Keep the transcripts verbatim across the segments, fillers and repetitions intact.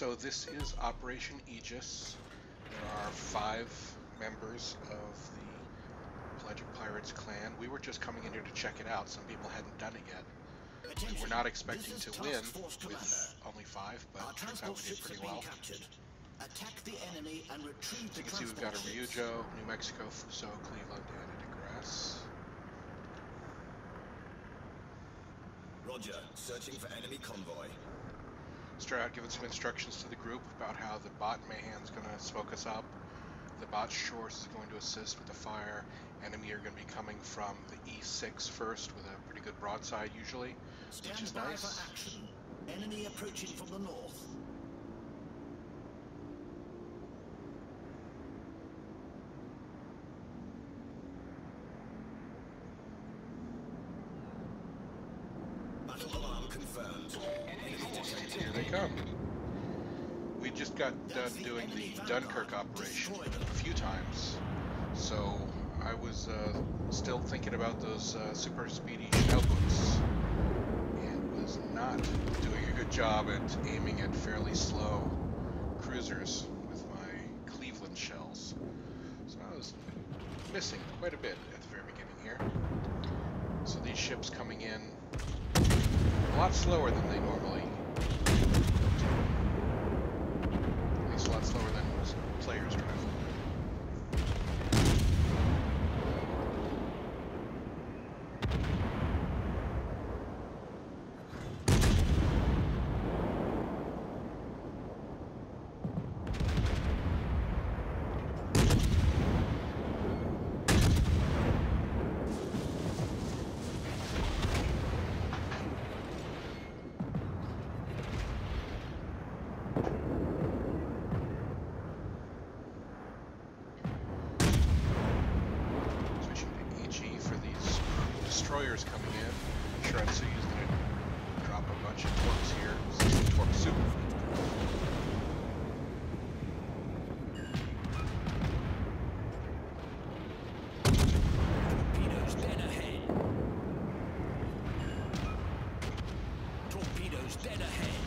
So this is Operation Aegis. There are five members of the Pelagic Pirates clan. We were just coming in here to check it out. Some people hadn't done it yet. Attention. We're not expecting to win with only five, but it turns out we did pretty well. Attack the enemy and retrieve the transport ships. You can see we've got a Ryujo, New Mexico, Fuso, Cleveland, and a DeGrasse. Roger, searching for enemy convoy. Stroud giving some instructions to the group about how the bot Mahan's going to smoke us up. The bot Shores is going to assist with the fire. Enemy are going to be coming from the E six first with a pretty good broadside usually, Stand which is by nice. For action. Enemy approaching from the north. We just got done doing the Dunkirk operation a few times, so I was uh, still thinking about those uh, super speedy shellbooks and was not doing a good job at aiming at fairly slow cruisers with my Cleveland shells. So I was missing quite a bit at the very beginning here. So these ships coming in a lot slower than they normally. At least a lot slower than most players drive. Destroyers coming in. Shiratsuyu is going to drop a bunch of torps here. This is the torp soup. Torpedoes dead ahead. Torpedoes dead ahead.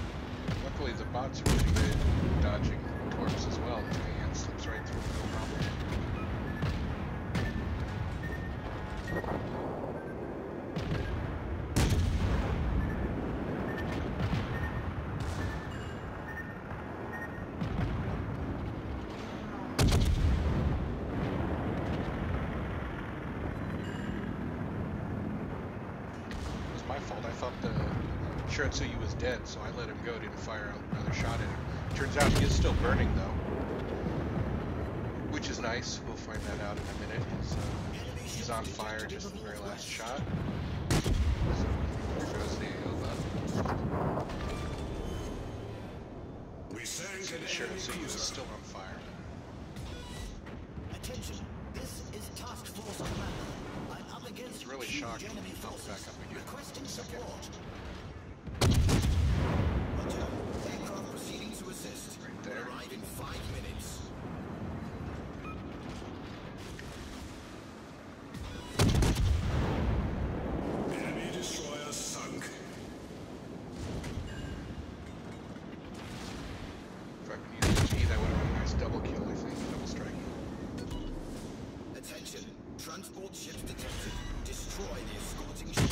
Luckily, the bots are pretty good at dodging torps as well. The hand slips right through, no problem. Shiratsuyu was dead, so I let him go, didn't fire another shot at him. Turns out he is still burning, though, which is nice. We'll find that out in a minute. He's, uh, he's on fire, just the very last shot. So there goes the A O V. So Shiratsuyu is still on fire. Attention, this is Task Force Commander. I'm up against it's really shocking when he pops back up again. Requesting support. Aircraft proceeding to assist. Right there. Arrive in five minutes. Enemy destroyer sunk. If I could use the G, that would have been a nice double kill, I think. Double strike. Attention. Transport ships detected. Destroy the escorting ship.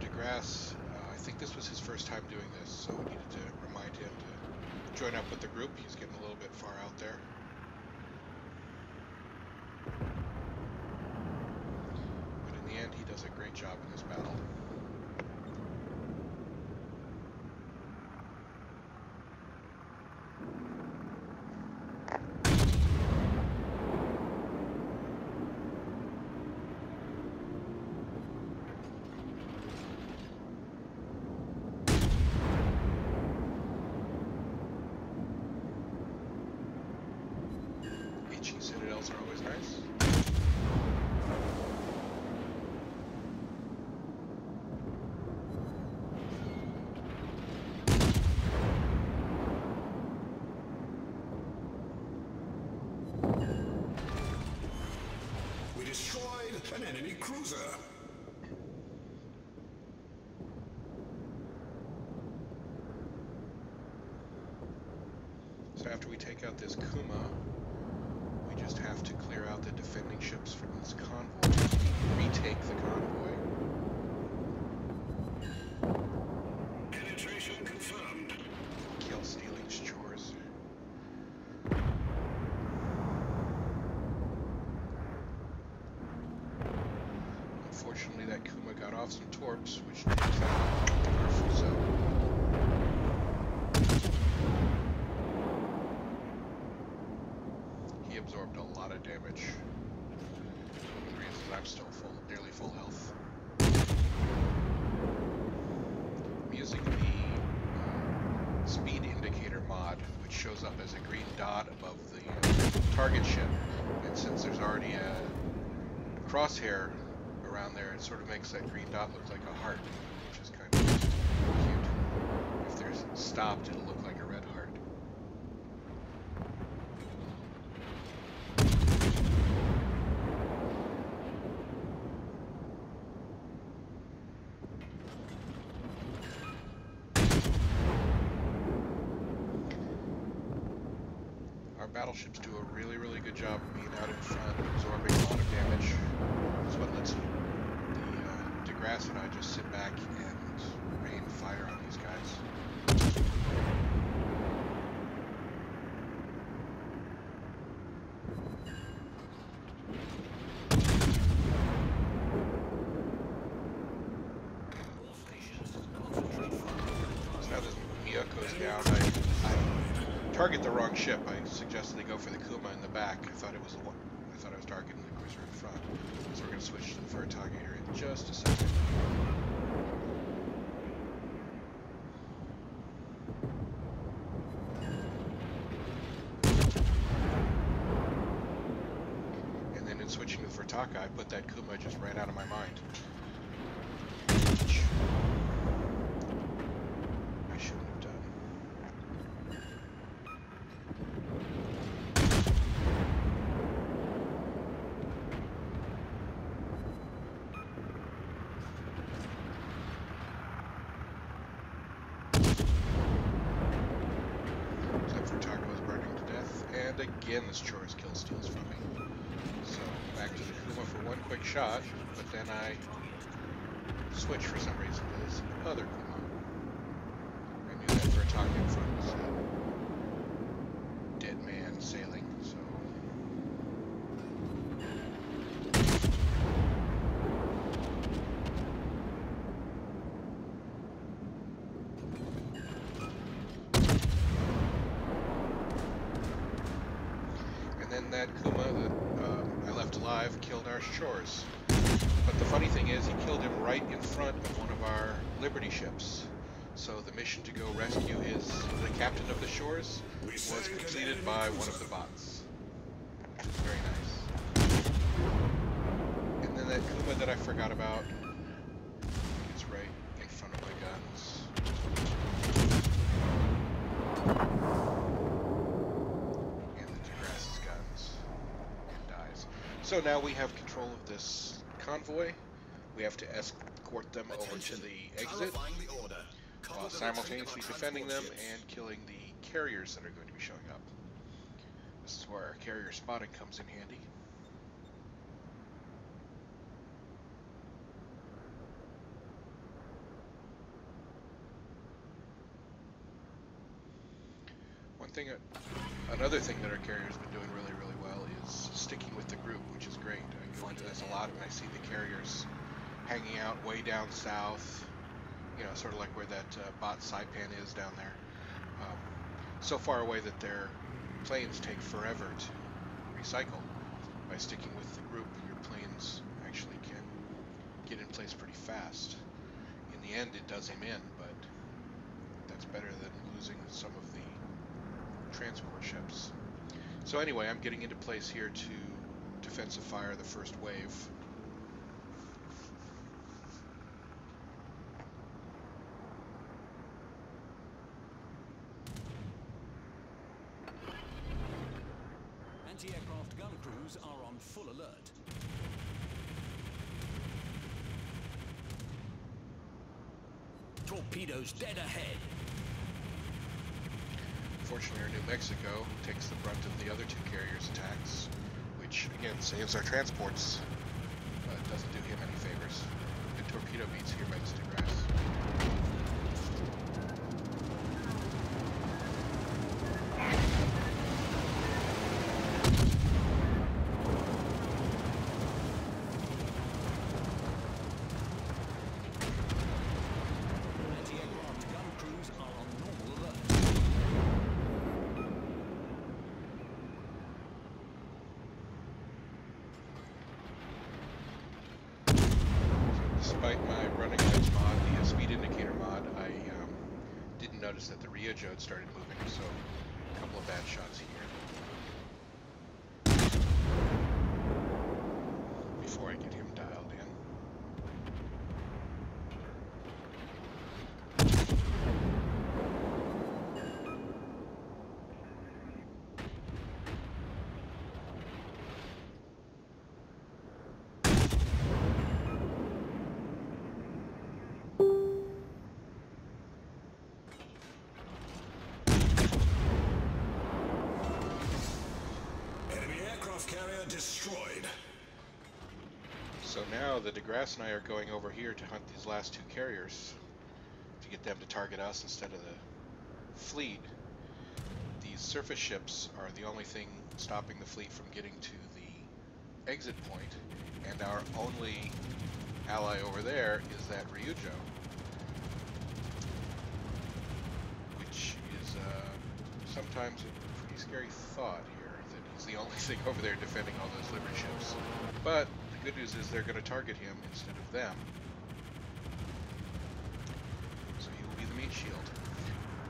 DeGrasse, uh, I think this was his first time doing this, so we needed to remind him to join up with the group. He's getting a little bit far out there. But in the end, he does a great job in this battle. Citadels are always nice. an enemy cruiser. So after we take out this Kuma, we just have to clear out the defending ships from this convoy, just retake the convoy. Penetration confirmed. Kill stealing's chores. Unfortunately, that Kuma got off some torps, which takes out our Fuso. Absorbed a lot of damage. The reason I'm still full, nearly full health. I'm using the uh, speed indicator mod, which shows up as a green dot above the target ship. And since there's already a crosshair around there, it sort of makes that green dot look like a heart, which is kind of cute. If there's stopped, it'll look like a red heart. Battleships do a really, really good job of being out in front, absorbing a lot of damage. That's what lets the uh, DeGrasse and I just sit back and rain fire on these guys. So now this Mio goes down. I, I target the wrong ship. I suggested they go for the Kuma in the back. I thought it was the one. I thought I was targeting the cruiser in front. So we're going to switch to the Furutaka here in just a second. And then in switching to the Furutaka, I put that Kuma just right out of my mind. Again, this Shores kill steals from me. So back to the Kuma for one quick shot, but then I switch for some reason to this other Kuma. I knew that for a talk in front was a dead man sailing, so. That Kuma that uh, I left alive killed our Shores. But the funny thing is, he killed him right in front of one of our Liberty ships. So the mission to go rescue his the captain of the Shores was completed by one of the bots. Very nice. And then that Kuma that I forgot about, it's right in front of my guns. So now we have control of this convoy. We have to escort them over to the exit while simultaneously defending them and killing the carriers that are going to be showing up. This is where our carrier spotting comes in handy. One thing, another thing that our carrier's been doing really, really well is sticking with the group, which is great. I go into this a lot and I see the carriers hanging out way down south, you know, sort of like where that uh, bot Saipan is down there. Um, so far away that their planes take forever to recycle. By sticking with the group, your planes actually can get in place pretty fast. In the end, it does him in, but that's better than losing some of the transport ships. So anyway, I'm getting into place here to defensive fire the first wave. Anti-aircraft gun crews are on full alert. Torpedoes dead ahead. Fortunately, New Mexico takes the brunt of the other two carriers' attacks, which again saves our transports, but doesn't do him any favors. The torpedo beats here by DeGrasse. Ryujo had started moving, so a couple of bad shots here before I get him dialed destroyed. So now the DeGrasse and I are going over here to hunt these last two carriers to get them to target us instead of the fleet. These surface ships are the only thing stopping the fleet from getting to the exit point, and our only ally over there is that Ryujo, which is uh, sometimes a pretty scary thought here. It's the only thing over there defending all those Liberty ships. But the good news is they're going to target him instead of them. So he will be the meat shield.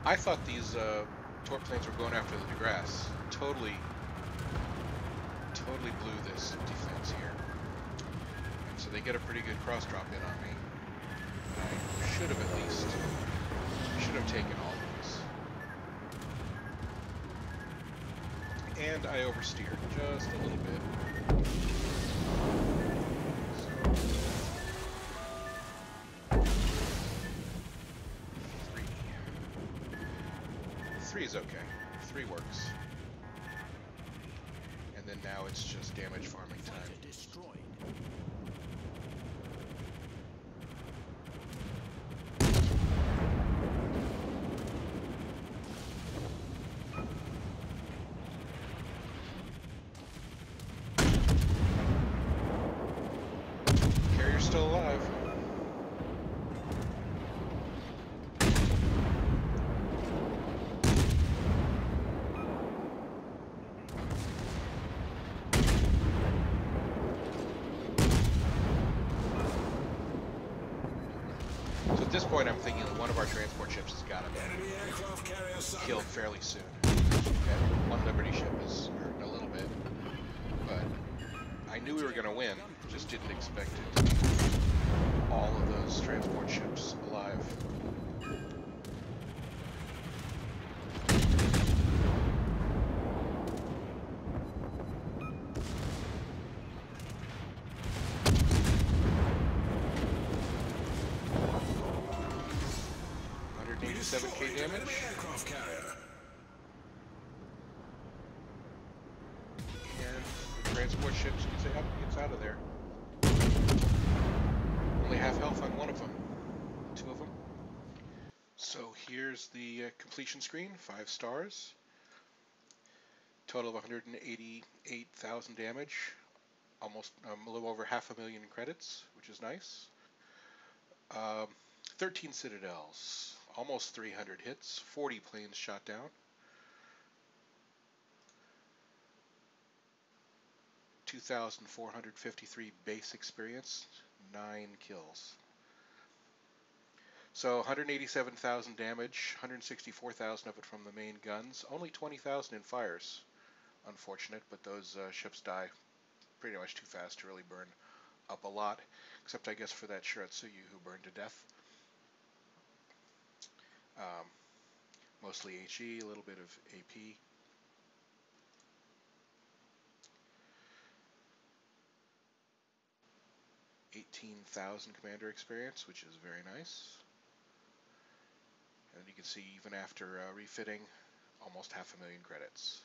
I thought these uh, torp planes were going after the DeGrasse. Totally, totally blew this defense here. And so they get a pretty good cross drop in on me. I should have at least, should have taken all. And I oversteered just a little bit. So, three. Three is okay. Three works. And then now it's just damage farming time. At this point, I'm thinking that one of our transport ships has got to be killed fairly soon. And one Liberty ship is hurting a little bit, but I knew we were going to win, just didn't expect it to be all of those transport ships alive. seven K damage. And the transport ships gets out, gets out of there. Only half health on one of them. Two of them. So here's the uh, completion screen. Five stars. Total of one hundred eighty-eight thousand damage. Almost um, a little over half a million credits, which is nice. Um, thirteen citadels. Almost three hundred hits, forty planes shot down, two thousand four hundred fifty-three base experience, nine kills. So one hundred eighty-seven thousand damage, one hundred sixty-four thousand of it from the main guns, only twenty thousand in fires. Unfortunate, but those uh, ships die pretty much too fast to really burn up a lot, except I guess for that Shiratsuyu who burned to death. Um, mostly H E, a little bit of A P. eighteen thousand commander experience, which is very nice. And you can see, even after uh, refitting, almost half a million credits.